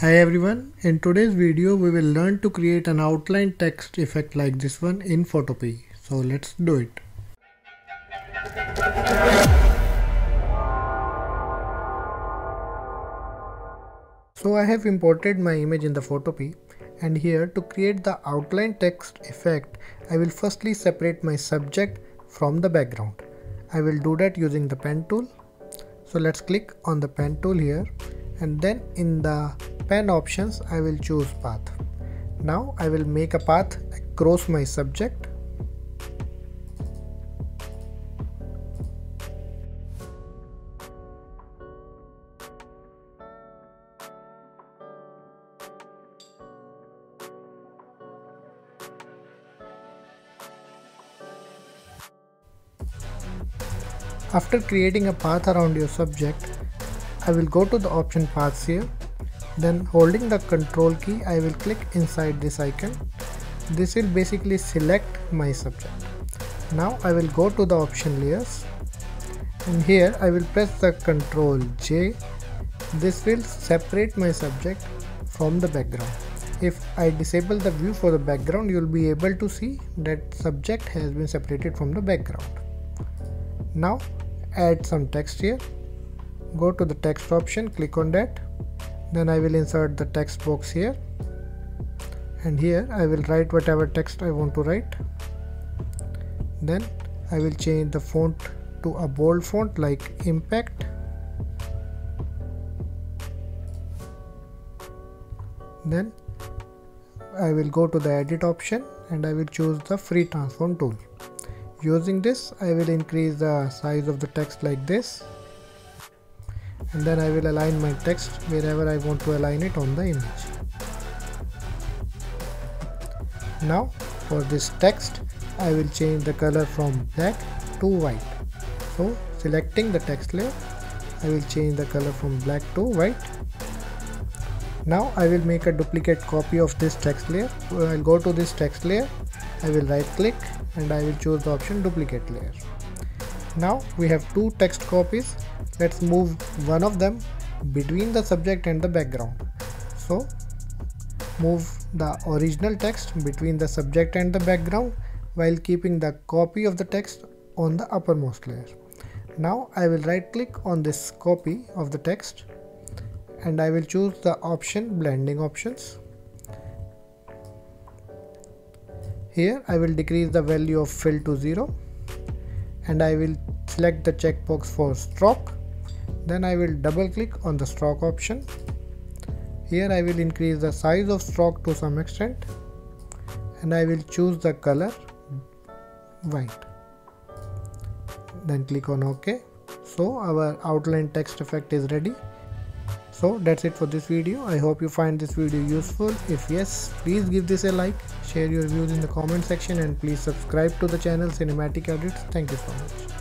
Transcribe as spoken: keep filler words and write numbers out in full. Hi everyone, in today's video we will learn to create an outline text effect like this one in Photopea. So let's do it. So I have imported my image in the Photopea, and here to create the outline text effect I will firstly separate my subject from the background. I will do that using the pen tool. So let's click on the pen tool here, and then in the pen options I will choose path. Now I will make a path across my subject. After creating a path around your subject, I will go to the option paths here. Then holding the control key, I will click inside this icon. This will basically select my subject. Now I will go to the option layers, and here I will press the control J. This will separate my subject from the background. If I disable the view for the background, you will be able to see that subject has been separated from the background. Now add some text here. Go to the text option, click on that. Then I will insert the text box here, and here I will write whatever text I want to write. Then I will change the font to a bold font like Impact. Then I will go to the edit option and I will choose the free transform tool. Using this I will increase the size of the text like this. And then I will align my text wherever I want to align it on the image. Now for this text I will change the color from black to white. So selecting the text layer, I will change the color from black to white. Now I will make a duplicate copy of this text layer. I will go to this text layer, I will right click and I will choose the option duplicate layer. Now we have two text copies. Let's move one of them between the subject and the background. So move the original text between the subject and the background while keeping the copy of the text on the uppermost layer. Now I will right click on this copy of the text and I will choose the option blending options. Here I will decrease the value of fill to zero, and I will select the checkbox for stroke. Then I will double click on the stroke option. Here I will increase the size of stroke to some extent, and I will choose the color white. Then click on OK. So our outline text effect is ready. So that's it for this video. I hope you find this video useful. If yes, please give this a like, share your views in the comment section, and please subscribe to the channel Cinematic Edits. Thank you so much.